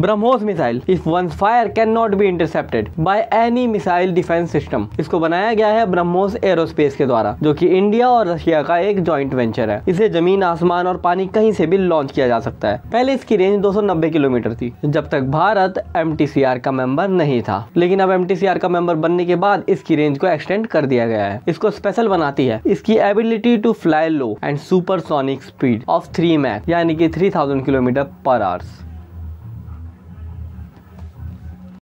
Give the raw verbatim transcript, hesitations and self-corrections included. BrahMos missile. If one fire can not be intercepted by any missile defence system. इसको बनाया गया है BrahMos aerospace के द्वारा, जो कि इंडिया और रशिया का एक जॉइंट वेंचर है। इसे जमीन, आसमान और पानी कहीं से भी लॉन्च किया जा सकता है। पहले इसकी रेंज दो सौ नब्बे किलोमीटर थी, जब तक भारत एमटीसीआर का मेंबर नहीं था, लेकिन अब एमटीसीआर का मेंबर बनने के बाद इसकी रेंज को एक्सटेंड कर दिया गया है। इसको स्पेशल बनाती है इसकी ability to fly low and supersonic speed of three Mach, यानी कि three thousand kilometre per hours.